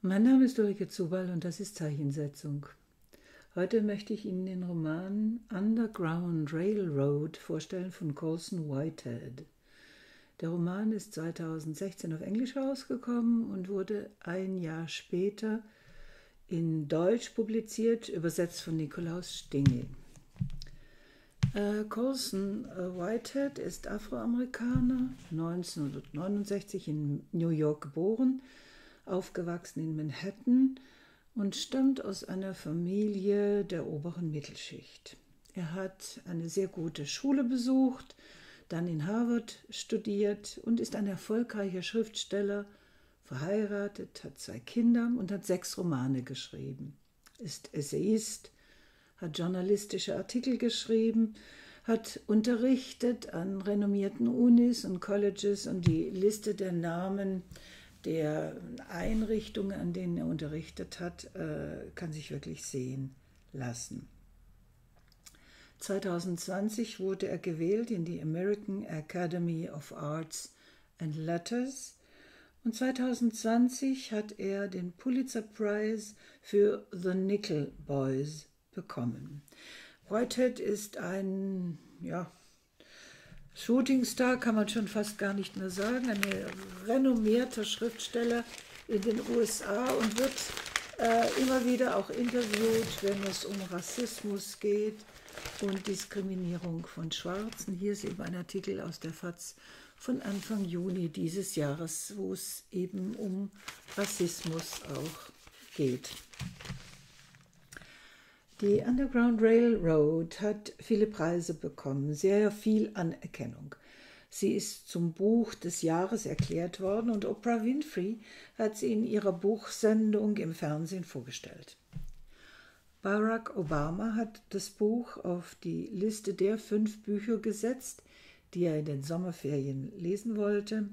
Mein Name ist Ulrike Zuball und das ist Zeichensetzung. Heute möchte ich Ihnen den Roman Underground Railroad vorstellen von Colson Whitehead. Der Roman ist 2016 auf Englisch rausgekommen und wurde ein Jahr später in Deutsch publiziert, übersetzt von Nikolaus Stingel. Colson Whitehead ist Afroamerikaner, 1969 in New York geboren, aufgewachsen in Manhattan und stammt aus einer Familie der oberen Mittelschicht. Er hat eine sehr gute Schule besucht, dann in Harvard studiert und ist ein erfolgreicher Schriftsteller, verheiratet, hat 2 Kinder und hat 6 Romane geschrieben, ist Essayist, hat journalistische Artikel geschrieben, hat unterrichtet an renommierten Unis und Colleges, und die Liste der Namen der Einrichtungen, an denen er unterrichtet hat, kann sich wirklich sehen lassen. 2020 wurde er gewählt in die American Academy of Arts and Letters, und 2020 hat er den Pulitzer Prize für The Nickel Boys bekommen. Whitehead ist ein Shootingstar, kann man schon fast gar nicht mehr sagen, ein renommierter Schriftsteller in den USA und wird immer wieder auch interviewt, wenn es um Rassismus geht und Diskriminierung von Schwarzen. Hier ist eben ein Artikel aus der FAZ von Anfang Juni dieses Jahres, wo es eben um Rassismus auch geht. Die Underground Railroad hat viele Preise bekommen, sehr viel Anerkennung. Sie ist zum Buch des Jahres erklärt worden und Oprah Winfrey hat sie in ihrer Buchsendung im Fernsehen vorgestellt. Barack Obama hat das Buch auf die Liste der 5 Bücher gesetzt, die er in den Sommerferien lesen wollte.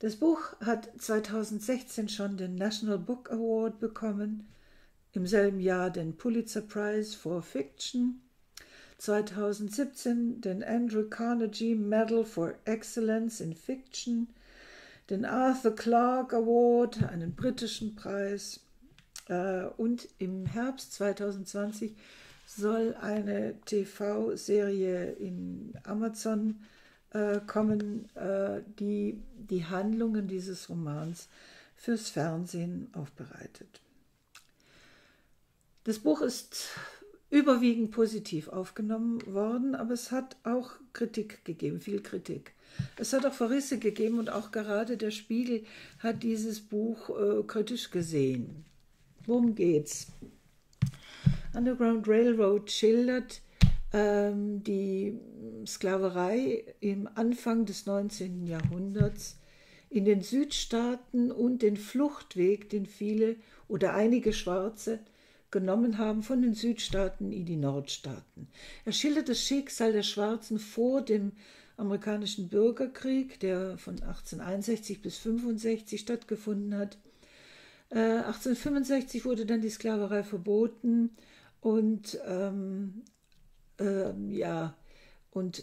Das Buch hat 2016 schon den National Book Award bekommen, im selben Jahr den Pulitzer Prize for Fiction, 2017 den Andrew Carnegie Medal for Excellence in Fiction, den Arthur Clarke Award, einen britischen Preis, und im Herbst 2020 soll eine TV-Serie in Amazon kommen, die die Handlungen dieses Romans fürs Fernsehen aufbereitet. Das Buch ist überwiegend positiv aufgenommen worden, aber es hat auch Kritik gegeben, viel Kritik. Es hat auch Verrisse gegeben und auch gerade der Spiegel hat dieses Buch kritisch gesehen. Worum geht's? Underground Railroad schildert die Sklaverei im Anfang des 19. Jahrhunderts in den Südstaaten und den Fluchtweg, den viele oder einige Schwarze genommen haben von den Südstaaten in die Nordstaaten. Er schildert das Schicksal der Schwarzen vor dem amerikanischen Bürgerkrieg, der von 1861 bis 1865 stattgefunden hat. 1865 wurde dann die Sklaverei verboten und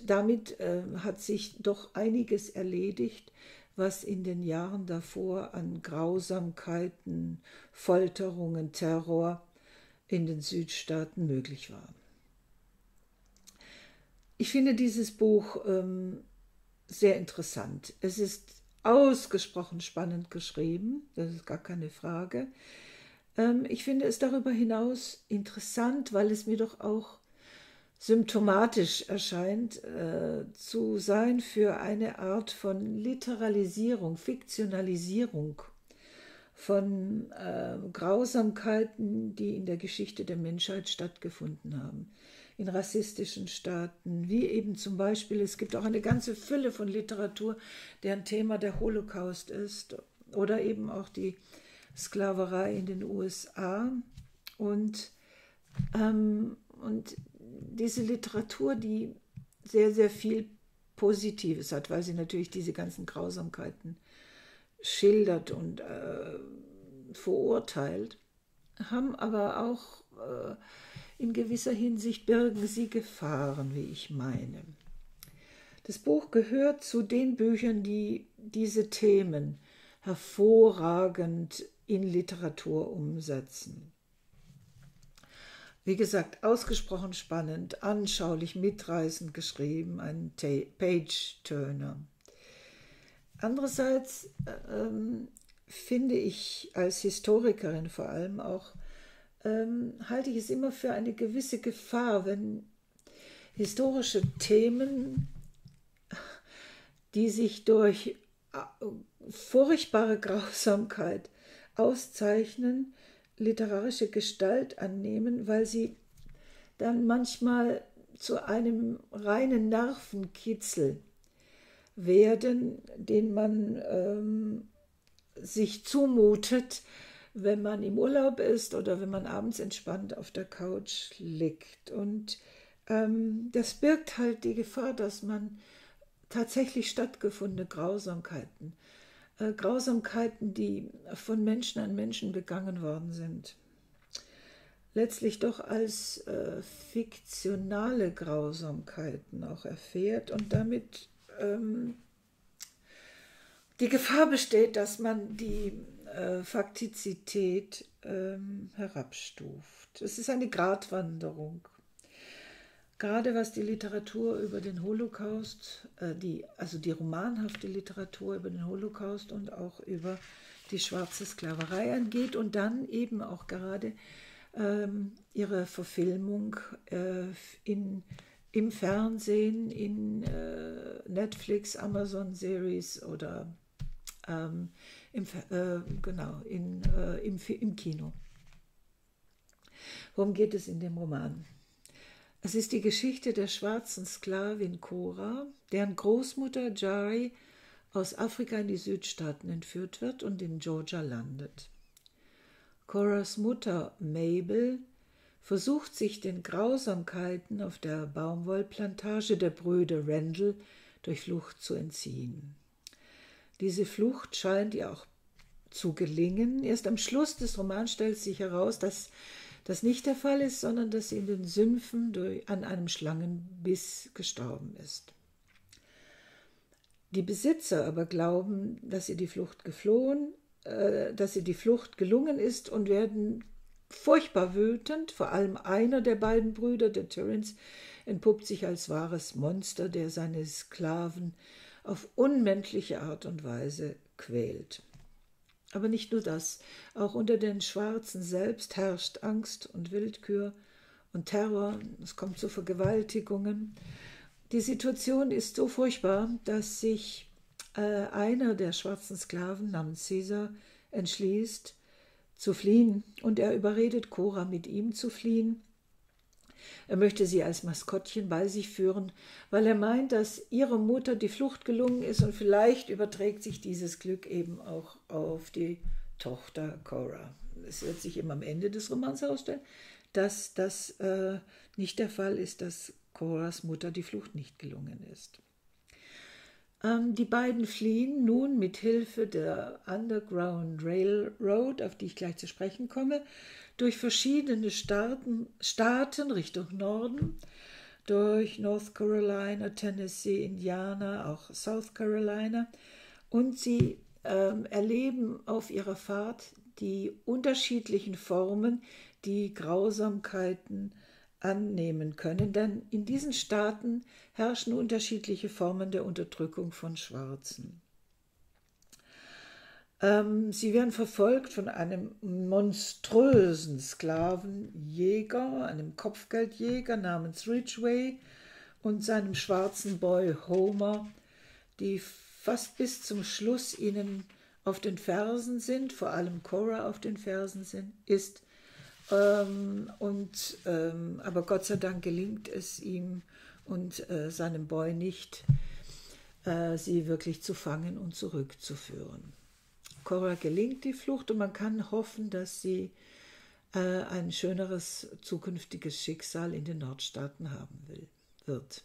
damit hat sich doch einiges erledigt, was in den Jahren davor an Grausamkeiten, Folterungen, Terror in den Südstaaten möglich war. Ich finde dieses Buch sehr interessant. Es ist ausgesprochen spannend geschrieben, das ist gar keine Frage. Ich finde es darüber hinaus interessant, weil es mir doch auch symptomatisch erscheint zu sein für eine Art von Literalisierung, Fiktionalisierung von Grausamkeiten, die in der Geschichte der Menschheit stattgefunden haben, in rassistischen Staaten, wie eben zum Beispiel, es gibt auch eine ganze Fülle von Literatur, deren Thema der Holocaust ist, oder eben auch die Sklaverei in den USA. Und diese Literatur, die sehr, sehr viel Positives hat, weil sie natürlich diese ganzen Grausamkeiten schildert und verurteilt, haben aber auch in gewisser Hinsicht birgen sie Gefahren, wie ich meine. Das Buch gehört zu den Büchern, die diese Themen hervorragend in Literatur umsetzen. Wie gesagt, ausgesprochen spannend, anschaulich, mitreißend geschrieben, ein Page-Turner. Andererseits finde ich, als Historikerin vor allem auch, halte ich es immer für eine gewisse Gefahr, wenn historische Themen, die sich durch furchtbare Grausamkeit auszeichnen, literarische Gestalt annehmen, weil sie dann manchmal zu einem reinen Nervenkitzel werden, den man sich zumutet, wenn man im Urlaub ist oder wenn man abends entspannt auf der Couch liegt. Und das birgt halt die Gefahr, dass man tatsächlich stattgefundene Grausamkeiten, die von Menschen an Menschen begangen worden sind, letztlich doch als fiktionale Grausamkeiten auch erfährt und damit die Gefahr besteht, dass man die Faktizität herabstuft. Es ist eine Gratwanderung. Gerade was die Literatur über den Holocaust, die romanhafte Literatur über den Holocaust und auch über die schwarze Sklaverei angeht und dann eben auch gerade ihre Verfilmung im Fernsehen, in Netflix, Amazon-Series oder im Kino. Worum geht es in dem Roman? Es ist die Geschichte der schwarzen Sklavin Cora, deren Großmutter Jari aus Afrika in die Südstaaten entführt wird und in Georgia landet. Coras Mutter Mabel versucht sich den Grausamkeiten auf der Baumwollplantage der Brüder Randall durch Flucht zu entziehen. Diese Flucht scheint ihr auch zu gelingen. Erst am Schluss des Romans stellt sich heraus, dass das nicht der Fall ist, sondern dass sie in den Sümpfen an einem Schlangenbiss gestorben ist. Die Besitzer aber glauben, dass ihr die Flucht gelungen ist und werden furchtbar wütend. Vor allem einer der beiden Brüder, der Terence, entpuppt sich als wahres Monster, der seine Sklaven auf unmenschliche Art und Weise quält. Aber nicht nur das, auch unter den Schwarzen selbst herrscht Angst und Willkür und Terror, es kommt zu Vergewaltigungen. Die Situation ist so furchtbar, dass sich einer der schwarzen Sklaven namens Caesar entschließt, zu fliehen, und er überredet Cora, mit ihm zu fliehen. Er möchte sie als Maskottchen bei sich führen, weil er meint, dass ihrer Mutter die Flucht gelungen ist und vielleicht überträgt sich dieses Glück eben auch auf die Tochter Cora. Es wird sich eben am Ende des Romans herausstellen, dass das nicht der Fall ist, dass Coras Mutter die Flucht nicht gelungen ist. Die beiden fliehen nun mit Hilfe der Underground Railroad, auf die ich gleich zu sprechen komme, durch verschiedene Staaten Richtung Norden, durch North Carolina, Tennessee, Indiana, auch South Carolina. Und sie erleben auf ihrer Fahrt die unterschiedlichen Formen, die Grausamkeiten annehmen können, denn in diesen Staaten herrschen unterschiedliche Formen der Unterdrückung von Schwarzen. Sie werden verfolgt von einem monströsen Sklavenjäger, einem Kopfgeldjäger namens Ridgway und seinem schwarzen Boy Homer, die fast bis zum Schluss ihnen auf den Fersen sind, vor allem Cora auf den Fersen ist. Aber Gott sei Dank gelingt es ihm und seinem Boy nicht, sie wirklich zu fangen und zurückzuführen. Cora gelingt die Flucht und man kann hoffen, dass sie ein schöneres zukünftiges Schicksal in den Nordstaaten haben wird.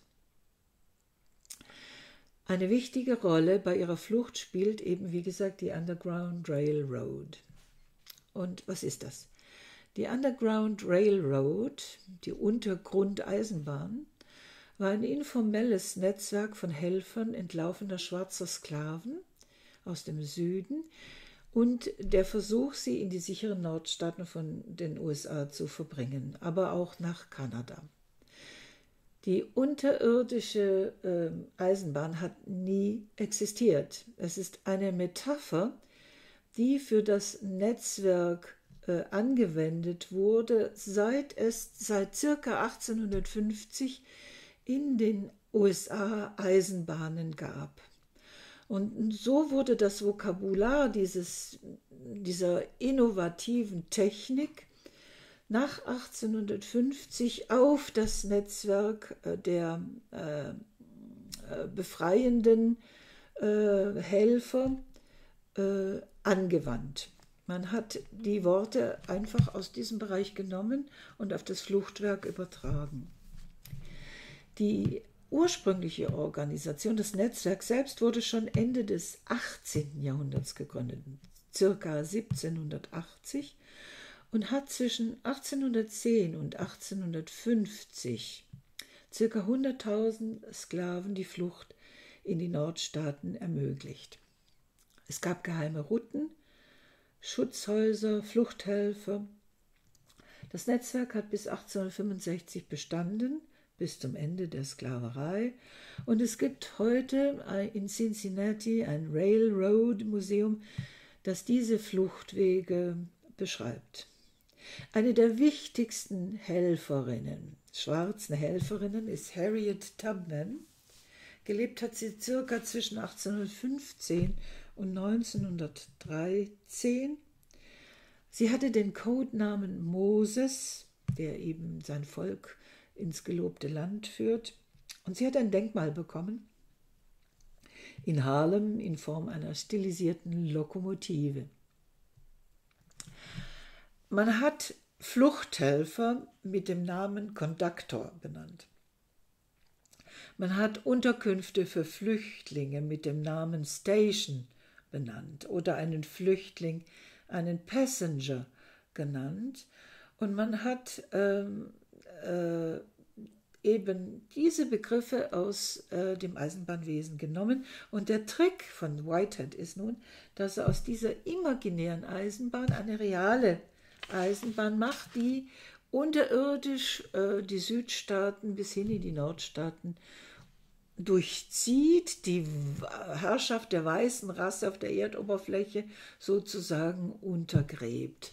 Eine wichtige Rolle bei ihrer Flucht spielt eben, wie gesagt, die Underground Railroad. Und was ist das? Die Underground Railroad, die Untergrundeisenbahn, war ein informelles Netzwerk von Helfern entlaufener schwarzer Sklaven aus dem Süden und der Versuch, sie in die sicheren Nordstaaten von den USA zu verbringen, aber auch nach Kanada. Die unterirdische Eisenbahn hat nie existiert. Es ist eine Metapher, die für das Netzwerk angewendet wurde, seit es seit ca. 1850 in den USA Eisenbahnen gab. Und so wurde das Vokabular dieser innovativen Technik nach 1850 auf das Netzwerk der befreienden Helfer angewandt. Man hat die Worte einfach aus diesem Bereich genommen und auf das Fluchtwerk übertragen. Die ursprüngliche Organisation, das Netzwerk selbst, wurde schon Ende des 18. Jahrhunderts gegründet, ca. 1780, und hat zwischen 1810 und 1850 ca. 100.000 Sklaven die Flucht in die Nordstaaten ermöglicht. Es gab geheime Routen, Schutzhäuser, Fluchthelfer. Das Netzwerk hat bis 1865 bestanden, bis zum Ende der Sklaverei. Und es gibt heute in Cincinnati ein Railroad-Museum, das diese Fluchtwege beschreibt. Eine der wichtigsten Helferinnen, schwarzen Helferinnen, ist Harriet Tubman. Gelebt hat sie circa zwischen 1815 und 1913. Sie hatte den Codenamen Moses, der eben sein Volk ins gelobte Land führt. Und sie hat ein Denkmal bekommen in Harlem in Form einer stilisierten Lokomotive. Man hat Fluchthelfer mit dem Namen Konduktor benannt. Man hat Unterkünfte für Flüchtlinge mit dem Namen Station benannt oder einen Flüchtling, einen Passenger genannt. Und man hat eben diese Begriffe aus dem Eisenbahnwesen genommen. Und der Trick von Whitehead ist nun, dass er aus dieser imaginären Eisenbahn eine reale Eisenbahn macht, die unterirdisch die Südstaaten bis hin in die Nordstaaten durchzieht, die Herrschaft der weißen Rasse auf der Erdoberfläche sozusagen untergräbt.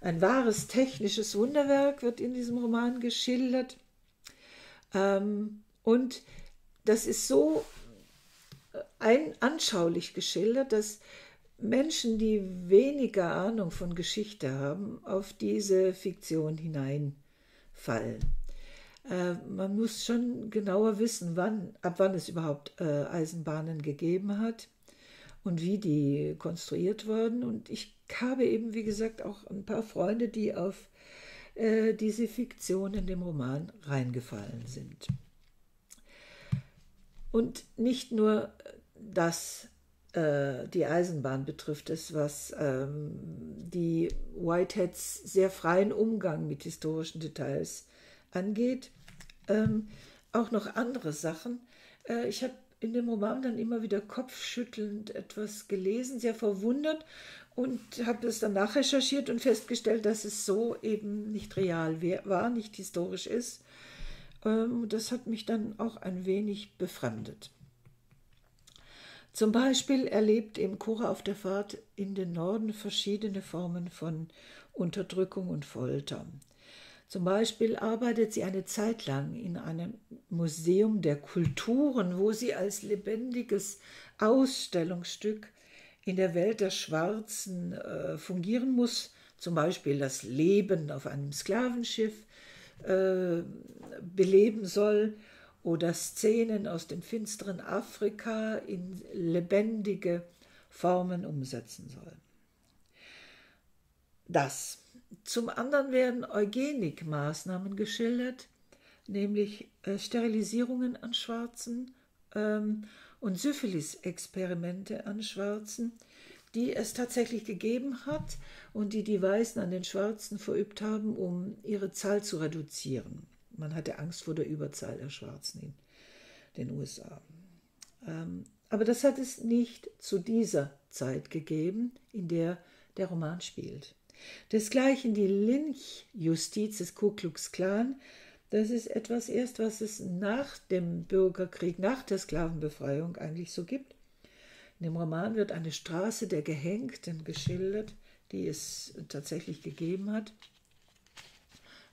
Ein wahres technisches Wunderwerk wird in diesem Roman geschildert. Und das ist so anschaulich geschildert, dass Menschen, die weniger Ahnung von Geschichte haben, auf diese Fiktion hineinfallen. Man muss schon genauer wissen, ab wann es überhaupt Eisenbahnen gegeben hat und wie die konstruiert wurden. Und ich habe eben, wie gesagt, auch ein paar Freunde, die auf diese Fiktion in dem Roman reingefallen sind. Und nicht nur das die Eisenbahn betrifft es, was die Whiteheads sehr freien Umgang mit historischen Details angeht. Auch noch andere Sachen. Ich habe in dem Roman dann immer wieder kopfschüttelnd etwas gelesen, sehr verwundert, und habe es dann nachrecherchiert und festgestellt, dass es so eben nicht real war, nicht historisch ist. Das hat mich dann auch ein wenig befremdet. Zum Beispiel erlebt eben Cora auf der Fahrt in den Norden verschiedene Formen von Unterdrückung und Folter. Zum Beispiel arbeitet sie eine Zeit lang in einem Museum der Kulturen, wo sie als lebendiges Ausstellungsstück in der Welt der Schwarzen fungieren muss. Zum Beispiel das Leben auf einem Sklavenschiff beleben soll. Oder Szenen aus dem finsteren Afrika in lebendige Formen umsetzen soll. Das. Zum anderen werden Eugenikmaßnahmen geschildert, nämlich Sterilisierungen an Schwarzen und Syphilis-Experimente an Schwarzen, die es tatsächlich gegeben hat und die die Weißen an den Schwarzen verübt haben, um ihre Zahl zu reduzieren. Man hatte Angst vor der Überzahl der Schwarzen in den USA. Aber das hat es nicht zu dieser Zeit gegeben, in der der Roman spielt. Desgleichen die Lynchjustiz des Ku Klux Klan, das ist etwas erst, was es nach dem Bürgerkrieg, nach der Sklavenbefreiung eigentlich so gibt. In dem Roman wird eine Straße der Gehängten geschildert, die es tatsächlich gegeben hat,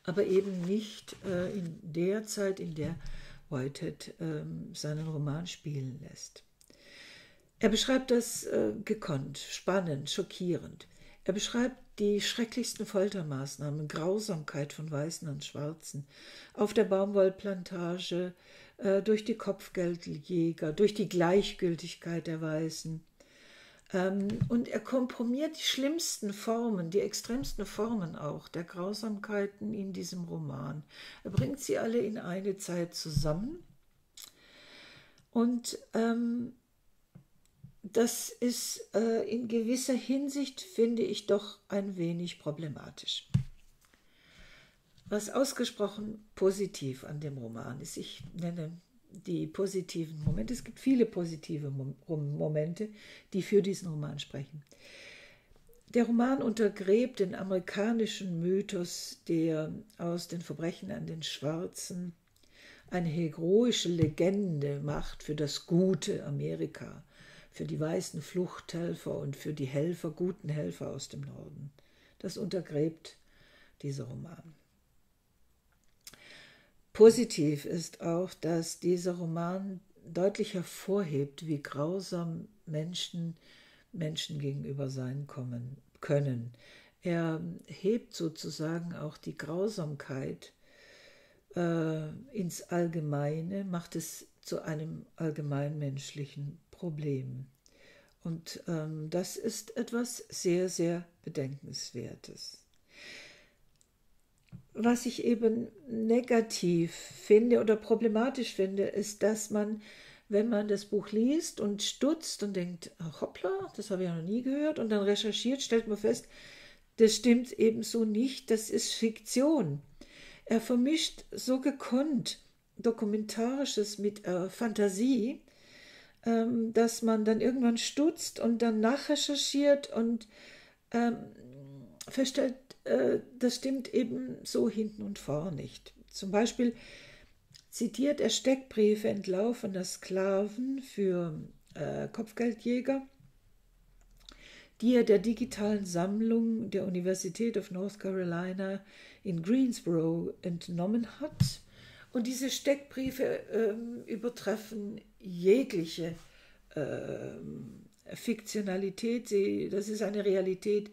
aber eben nicht in der Zeit, in der Whitehead seinen Roman spielen lässt. Er beschreibt das gekonnt, spannend, schockierend. Er beschreibt die schrecklichsten Foltermaßnahmen, Grausamkeit von Weißen und Schwarzen, auf der Baumwollplantage, durch die Kopfgeldjäger, durch die Gleichgültigkeit der Weißen. Und er komprimiert die schlimmsten Formen, die extremsten Formen auch der Grausamkeiten in diesem Roman. Er bringt sie alle in eine Zeit zusammen. Und das ist in gewisser Hinsicht, finde ich, doch ein wenig problematisch. Was ausgesprochen positiv an dem Roman ist, ich nenne die positiven Momente, es gibt viele positive Momente, die für diesen Roman sprechen. Der Roman untergräbt den amerikanischen Mythos, der aus den Verbrechen an den Schwarzen eine heroische Legende macht für das gute Amerika, für die weißen Fluchthelfer und für die Helfer, guten Helfer aus dem Norden. Das untergräbt dieser Roman. Positiv ist auch, dass dieser Roman deutlich hervorhebt, wie grausam Menschen gegenüber sein können. Er hebt sozusagen auch die Grausamkeit ins Allgemeine, macht es zu einem allgemeinmenschlichen Problem. Und das ist etwas sehr, sehr Bedenkenswertes. Was ich eben negativ finde oder problematisch finde, ist, dass man, wenn man das Buch liest und stutzt und denkt, hoppla, das habe ich ja noch nie gehört, und dann recherchiert, stellt man fest, das stimmt ebenso nicht, das ist Fiktion. Er vermischt so gekonnt Dokumentarisches mit Fantasie, dass man dann irgendwann stutzt und dann nachrecherchiert und feststellt, das stimmt eben so hinten und vorn nicht. Zum Beispiel zitiert er Steckbriefe entlaufener Sklaven für Kopfgeldjäger, die er der digitalen Sammlung der University of North Carolina in Greensboro entnommen hat. Und diese Steckbriefe übertreffen jegliche Fiktionalität. Das ist eine Realität,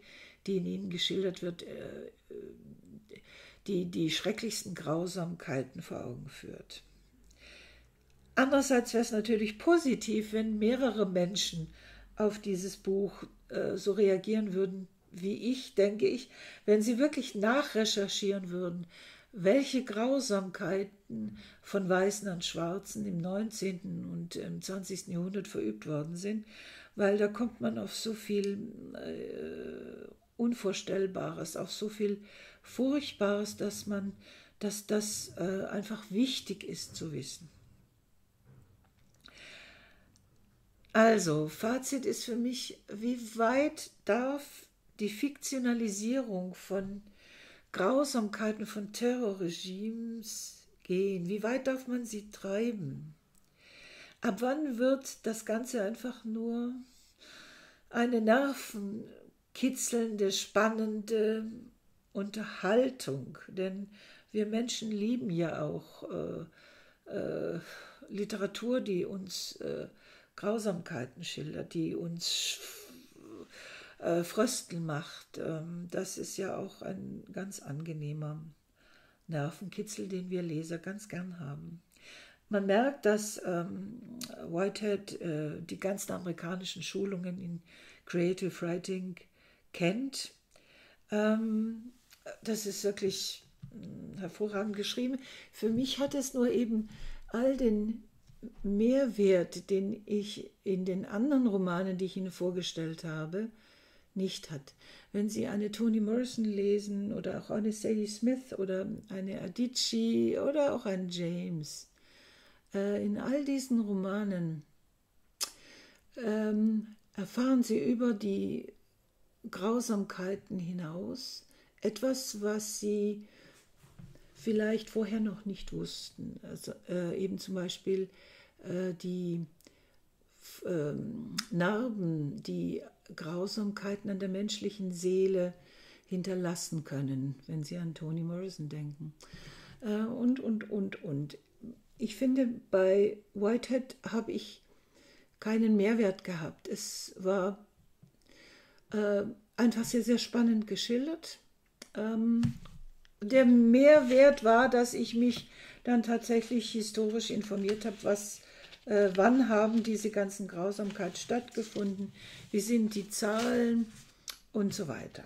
die in ihnen geschildert wird, die die schrecklichsten Grausamkeiten vor Augen führt. Andererseits wäre es natürlich positiv, wenn mehrere Menschen auf dieses Buch so reagieren würden wie ich, denke ich, wenn sie wirklich nachrecherchieren würden, welche Grausamkeiten von Weißen an Schwarzen im 19. und im 20. Jahrhundert verübt worden sind, weil da kommt man auf so viel Unvorstellbares, auf so viel Furchtbares, dass das einfach wichtig ist zu wissen. Also, Fazit ist für mich, wie weit darf die Fiktionalisierung von Grausamkeiten von Terrorregimes gehen? Wie weit darf man sie treiben? Ab wann wird das Ganze einfach nur eine nervenkitzelnde, spannende Unterhaltung? Denn wir Menschen lieben ja auch Literatur, die uns Grausamkeiten schildert, die uns Frösteln macht. Das ist ja auch ein ganz angenehmer Nervenkitzel, den wir Leser ganz gern haben. Man merkt, dass Whitehead die ganzen amerikanischen Schulungen in Creative Writing kennt. Das ist wirklich hervorragend geschrieben. Für mich hat es nur eben all den Mehrwert, den ich in den anderen Romanen, die ich Ihnen vorgestellt habe, nicht hat. Wenn Sie eine Toni Morrison lesen oder auch eine Sadie Smith oder eine Adichie oder auch einen James, in all diesen Romanen erfahren Sie über die Grausamkeiten hinaus etwas, was Sie vielleicht vorher noch nicht wussten. Also eben zum Beispiel die Narben, die Grausamkeiten an der menschlichen Seele hinterlassen können, wenn Sie an Toni Morrison denken. Und. Ich finde, bei Whitehead habe ich keinen Mehrwert gehabt. Es war einfach sehr, sehr spannend geschildert. Der Mehrwert war, dass ich mich dann tatsächlich historisch informiert habe, wann haben diese ganzen Grausamkeiten stattgefunden, wie sind die Zahlen und so weiter.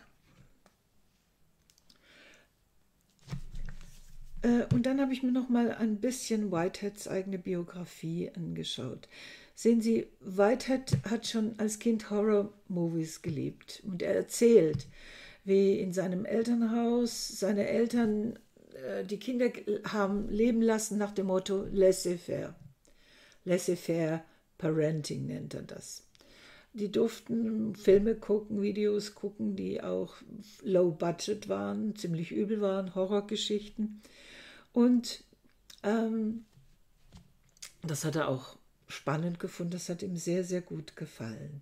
Und dann habe ich mir noch mal ein bisschen Whiteheads eigene Biografie angeschaut. Sehen Sie, Whitehead hat schon als Kind Horror-Movies geliebt. Und er erzählt, wie in seinem Elternhaus seine Eltern die Kinder haben leben lassen nach dem Motto laissez-faire. Laissez-faire Parenting nennt er das. Die durften Filme gucken, Videos gucken, die auch low budget waren, ziemlich übel waren, Horrorgeschichten. Und das hat er auch spannend gefunden, das hat ihm sehr, sehr gut gefallen.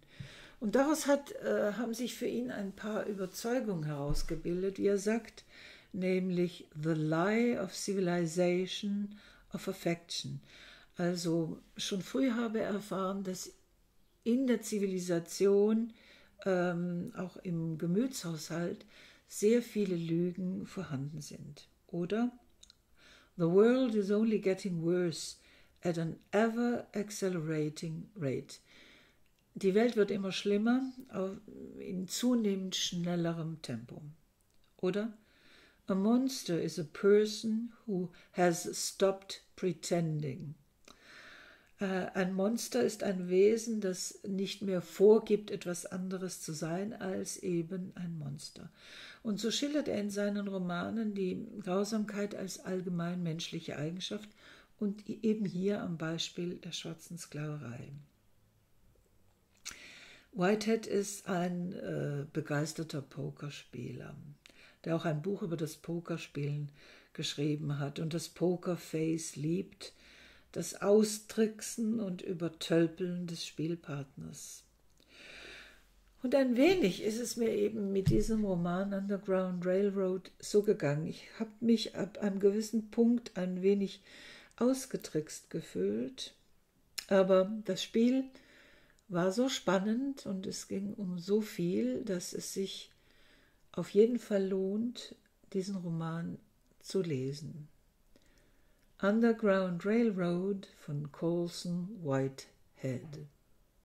Und daraus haben sich für ihn ein paar Überzeugungen herausgebildet, wie er sagt, nämlich The Lie of Civilization of Affection. Also schon früh habe er erfahren, dass in der Zivilisation, auch im Gemütshaushalt, sehr viele Lügen vorhanden sind. Oder The world is only getting worse at an ever accelerating rate. Die Welt wird immer schlimmer, in zunehmend schnellerem Tempo. Oder A monster is a person who has stopped pretending. Ein Monster ist ein Wesen, das nicht mehr vorgibt, etwas anderes zu sein als eben ein Monster. Und so schildert er in seinen Romanen die Grausamkeit als allgemein menschliche Eigenschaft und eben hier am Beispiel der schwarzen Sklaverei. Whitehead ist ein begeisterter Pokerspieler, der auch ein Buch über das Pokerspielen geschrieben hat und das Pokerface liebt, das Austricksen und Übertölpeln des Spielpartners. Und ein wenig ist es mir eben mit diesem Roman Underground Railroad so gegangen. Ich habe mich ab einem gewissen Punkt ein wenig ausgetrickst gefühlt, aber das Spiel war so spannend und es ging um so viel, dass es sich auf jeden Fall lohnt, diesen Roman zu lesen. Underground Railroad von Colson Whitehead.